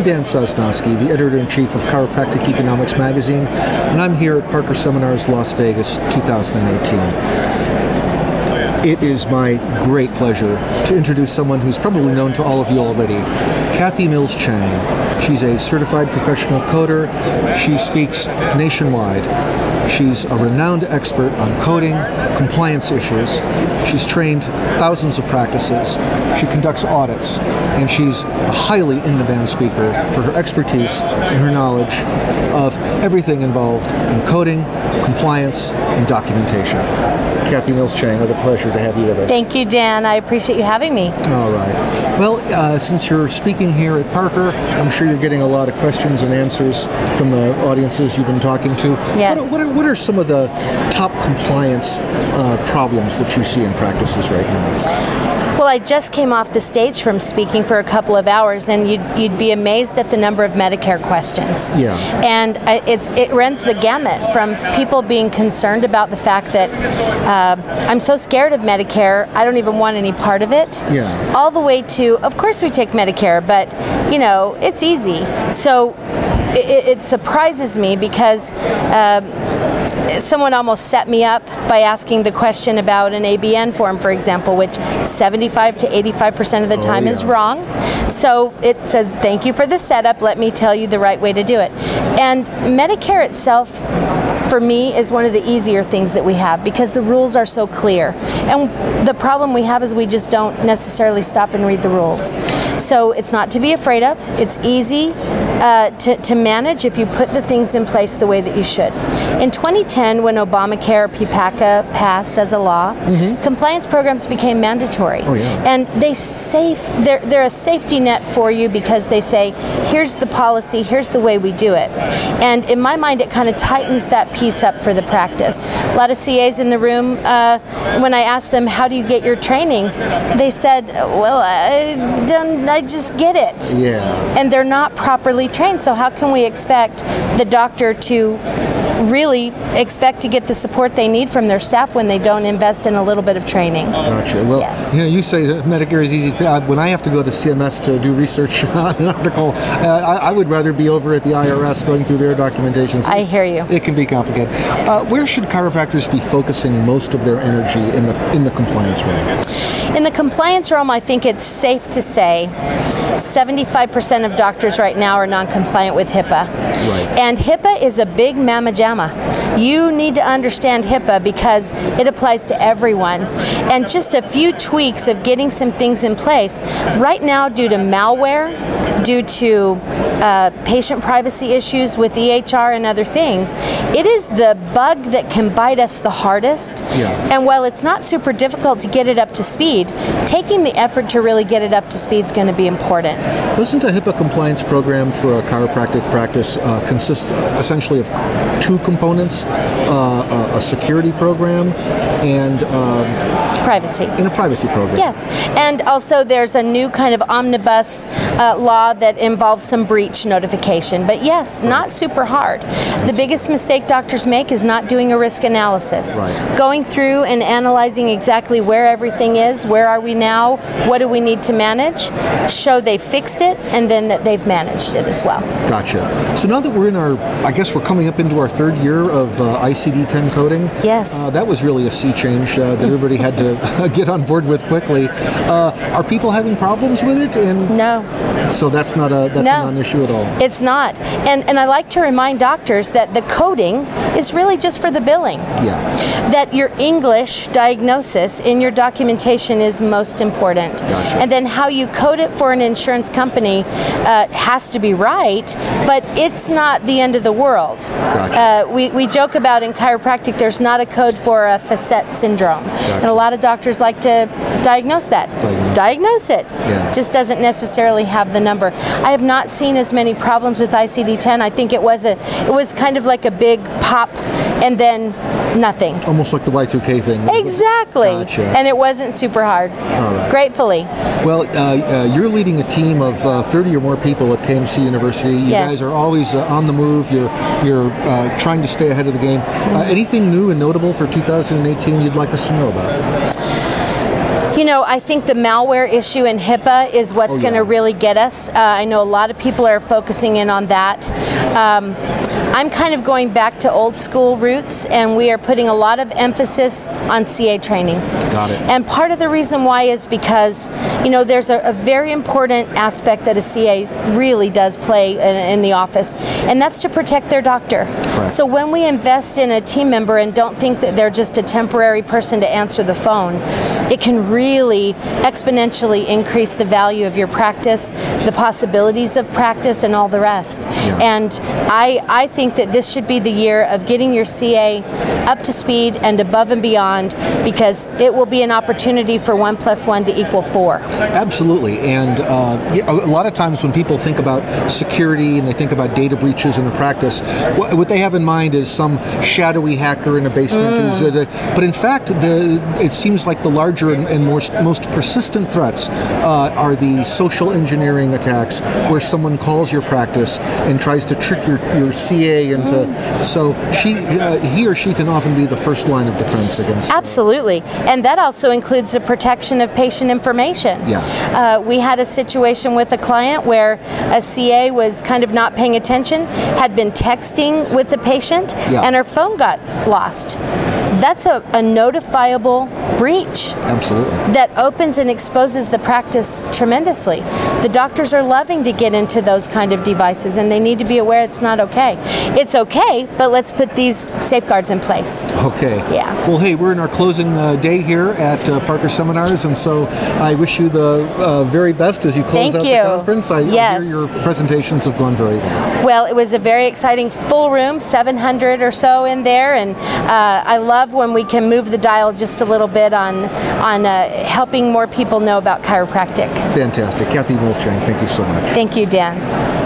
I'm Dan Sosnoski, the editor-in-chief of Chiropractic Economics Magazine, and I'm here at Parker Seminars Las Vegas 2018. It is my great pleasure to introduce someone who's probably known to all of you already, Kathy Mills Chang. She's a certified professional coder. She speaks nationwide. She's a renowned expert on coding, compliance issues. She's trained thousands of practices. She conducts audits, and she's a highly in-demand speaker for her expertise and her knowledge of everything involved in coding, compliance, and documentation. Kathy Mills Chang, what a pleasure to have you with us. Thank you, Dan. I appreciate you having me. All right. Well, since you're speaking here at Parker, I'm sure you're getting a lot of questions and answers from the audiences you've been talking to. Yes. What are some of the top compliance problems that you see in practices right now? Well, I just came off the stage from speaking for a couple of hours, and you'd be amazed at the number of Medicare questions. Yeah. And it runs the gamut from people being concerned about the fact that I'm so scared of Medicare, I don't even want any part of it. Yeah. All the way to, of course we take Medicare, but you know, it's easy. So it surprises me because someone almost set me up by asking the question about an ABN form, for example, which 75 to 85% of the time is wrong. So it says, thank you for the setup, let me tell you the right way to do it. And Medicare itself, for me, is one of the easier things that we have because the rules are so clear. And the problem we have is we just don't necessarily stop and read the rules. So it's not to be afraid of. It's easy to manage if you put the things in place the way that you should. In 2010, when Obamacare, PPACA passed as a law, compliance programs became mandatory. Oh, yeah. And they're a safety net for you because they say, here's the policy, here's the way we do it. And in my mind, it kind of tightens that piece up for the practice. A lot of CAs in the room, when I asked them, how do you get your training? They said, well, I just get it. Yeah. And they're not properly trained, so how can we expect the doctor to really expect to get the support they need from their staff when they don't invest in a little bit of training? Gotcha. Well, yes. You know, you say that Medicare is easy. When I have to go to CMS to do research on an article, I would rather be over at the IRS going through their documentation. So I hear you. It can be complicated. Where should chiropractors be focusing most of their energy in the compliance realm? In the compliance realm, I think it's safe to say 75% of doctors right now are non-compliant with HIPAA. Right. And HIPAA is a big mamma jamma. You need to understand HIPAA because it applies to everyone. And just a few tweaks of getting some things in place. Right now, due to malware, due to patient privacy issues with EHR and other things, it is the bug that can bite us the hardest. Yeah. And while it's not super difficult to get it up to speed, taking the effort to really get it up to speed is going to be important. Doesn't a HIPAA compliance program for a chiropractic practice consist essentially of two components, a security program and privacy. In a privacy program. Yes. And also there's a new kind of omnibus law that involves some breach notification. But yes, not super hard. The biggest mistake doctors make is not doing a risk analysis. Right. Going through and analyzing exactly where everything is, where are we now, what do we need to manage, show they fixed it, and then that they've managed it as well. Gotcha. So now that we're in our, I guess we're coming up into our third year of ICD-10 coding. Yes. That was really a sea change that everybody had to get on board with quickly. Are people having problems with it? And no. So that's not a non-issue at all. It's not. And I like to remind doctors that the coding is really just for the billing. Yeah. That your English diagnosis in your documentation is most important. Gotcha. And then how you code it for an insurance company has to be right, but it's not the end of the world. Gotcha. We joke about in chiropractic there's not a code for a facet syndrome. Gotcha. And a lot of doctors like to diagnose that. Diagnose it. Yeah. Just doesn't necessarily have the number. I have not seen as many problems with ICD-10. I think it was kind of like a big pop and then nothing. Almost like the Y2K thing. Exactly. Gotcha. And it wasn't super hard. All right. Gratefully. Well, you're leading a team of 30 or more people at KMC University. You guys are always on the move. You're trying to stay ahead of the game. Anything new and notable for 2018 you'd like us to know about? You know, I think the malware issue in HIPAA is what's going to really get us. I know a lot of people are focusing in on that. I'm kind of going back to old school roots, and we are putting a lot of emphasis on CA training. Got it. And part of the reason why is because, you know, there's a very important aspect that a CA really does play in the office, and that's to protect their doctor. Right. So when we invest in a team member and don't think that they're just a temporary person to answer the phone, it can really exponentially increase the value of your practice, the possibilities of practice, and all the rest. Yeah. And I think that this should be the year of getting your CA up to speed and above and beyond, because it will be an opportunity for 1 plus 1 to equal 4. Absolutely. And a lot of times when people think about security and they think about data breaches in a practice, what they have in mind is some shadowy hacker in a basement. But in fact, it seems like the larger and most persistent threats are the social engineering attacks, where someone calls your practice and tries to trick your CA into, so he or she can often be the first line of defense against. Absolutely. And that also includes the protection of patient information. Yeah. We had a situation with a client where a CA was kind of not paying attention, had been texting with the patient, and her phone got lost. That's a notifiable breach. Absolutely. That opens and exposes the practice tremendously. The doctors are loving to get into those kind of devices, and they need to be aware it's not okay. It's okay, but let's put these safeguards in place. Okay. Yeah. Well, hey, we're in our closing day here at Parker Seminars, and so I wish you the very best as you close out the conference. I hear your presentations have gone very well. Well, it was a very exciting full room, 700 or so in there, and I love when we can move the dial just a little bit on helping more people know about chiropractic. Fantastic. Kathy Mills Chang, thank you so much. Thank you, Dan.